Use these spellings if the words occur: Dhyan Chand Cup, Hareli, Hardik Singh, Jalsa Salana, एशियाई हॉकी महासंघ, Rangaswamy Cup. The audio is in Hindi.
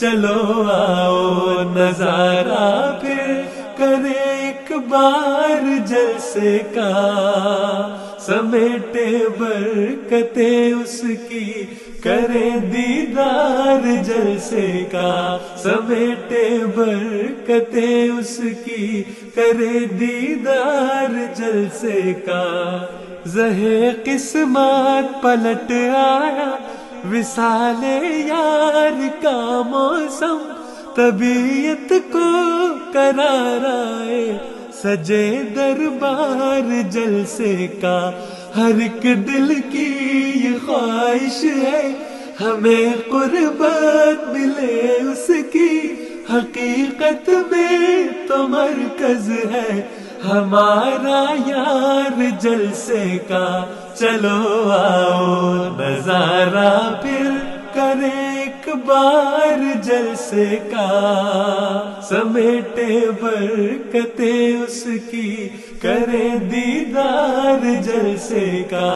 चलो आओ नजारा फिर करे एक बार जलसे का, समेटे बरकते उसकी करे दीदार जलसे का, समेटे बरकते उसकी करे दीदार जलसे का। जहे किस्मत पलट आया विसाले यार का मौसम, तबीयत को कराराए सजे दरबार जलसे का। हर एक दिल की ये ख्वाहिश है हमें कुर्बत मिले उसकी, हकीकत में तो मरकज है हमारा यार जलसे का। चलो आओ नजारा फिर करे एक बार जलसे का, समेटे बरकते उसकी करे दीदार जलसे का।